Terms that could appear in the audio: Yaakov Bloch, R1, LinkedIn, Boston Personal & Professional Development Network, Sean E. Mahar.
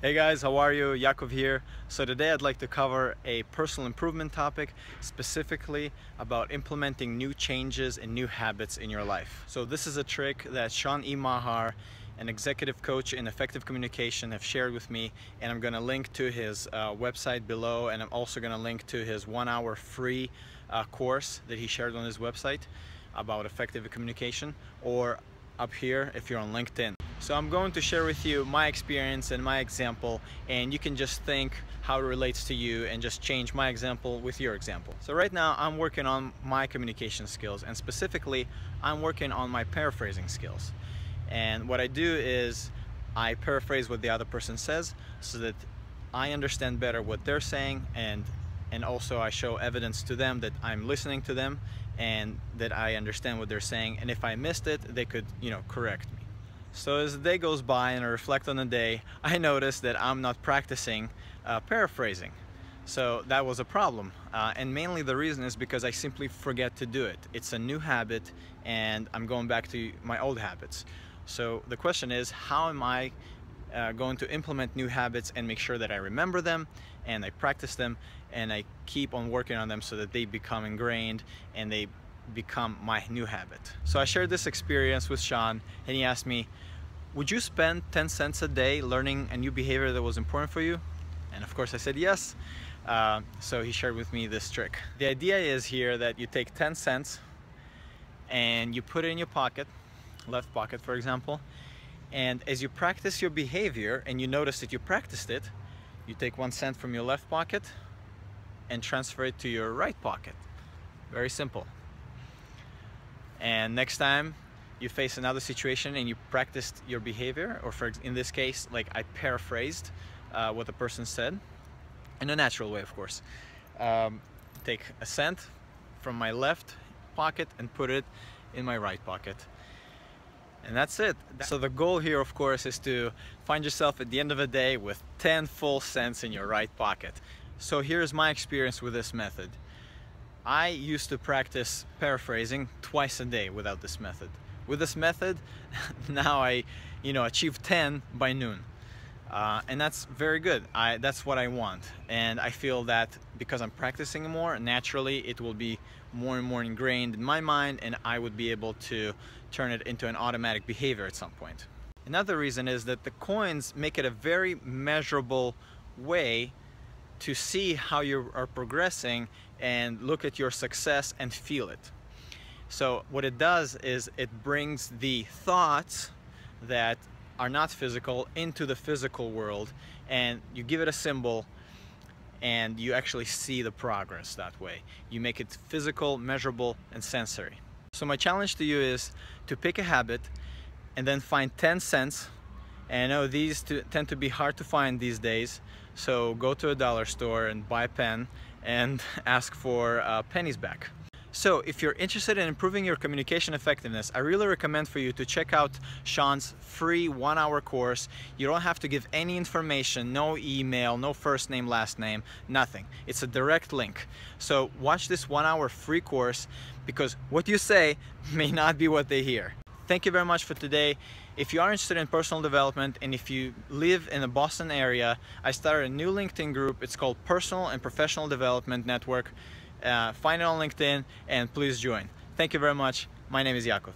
Hey guys, how are you? Yaakov here. So today I'd like to cover a personal improvement topic, specifically about implementing new changes and new habits in your life. So this is a trick that Sean E. Mahar, an executive coach in effective communication, have shared with me, and I'm going to link to his website below, and I'm also going to link to his 1-hour free course that he shared on his website about effective communication, or up here if you're on LinkedIn. So I'm going to share with you my experience and my example, and you can just think how it relates to you and just change my example with your example. So right now I'm working on my communication skills, and specifically I'm working on my paraphrasing skills. And what I do is I paraphrase what the other person says so that I understand better what they're saying, and also I show evidence to them that I'm listening to them and that I understand what they're saying, and if I missed it, they could, you know, correct me. So as the day goes by and I reflect on the day, I notice that I'm not practicing paraphrasing. So that was a problem. And mainly the reason is because I simply forget to do it. It's a new habit and I'm going back to my old habits. So the question is, how am I going to implement new habits and make sure that I remember them and I practice them and I keep on working on them so that they become ingrained and they become my new habit. So I shared this experience with Sean, and he asked me, would you spend 10 cents a day learning a new behavior that was important for you? And of course I said yes. So he shared with me this trick. The idea is here that you take 10 cents and you put it in your pocket, left pocket for example, and as you practice your behavior and you notice that you practiced it, you take 1 cent from your left pocket and transfer it to your right pocket. Very simple. And next time you face another situation and you practiced your behavior, or for in this case, like I paraphrased what the person said in a natural way, of course. Take a cent from my left pocket and put it in my right pocket. And that's it. So the goal here, of course, is to find yourself at the end of the day with 10 full cents in your right pocket. So here's my experience with this method. I used to practice paraphrasing twice a day without this method. With this method, now I, achieve 10 by noon, and that's very good. That's what I want, and I feel that because I'm practicing more, naturally it will be more and more ingrained in my mind, and I would be able to turn it into an automatic behavior at some point. Another reason is that the coins make it a very measurable way to see how you are progressing and look at your success and feel it. So what it does is it brings the thoughts that are not physical into the physical world, and you give it a symbol and you actually see the progress that way. You make it physical, measurable, and sensory. So my challenge to you is to pick a habit and then find 10 cents. And I know these tend to be hard to find these days, so go to a dollar store and buy a pen and ask for pennies back. So if you're interested in improving your communication effectiveness, I really recommend for you to check out Sean's free 1-hour course. You don't have to give any information, no email, no first name, last name, nothing. It's a direct link. So watch this 1-hour free course, because what you say may not be what they hear. Thank you very much for today. If you are interested in personal development and if you live in the Boston area, I started a new LinkedIn group. It's called Personal and Professional Development Network. Find it on LinkedIn and please join. Thank you very much. My name is Yaakov.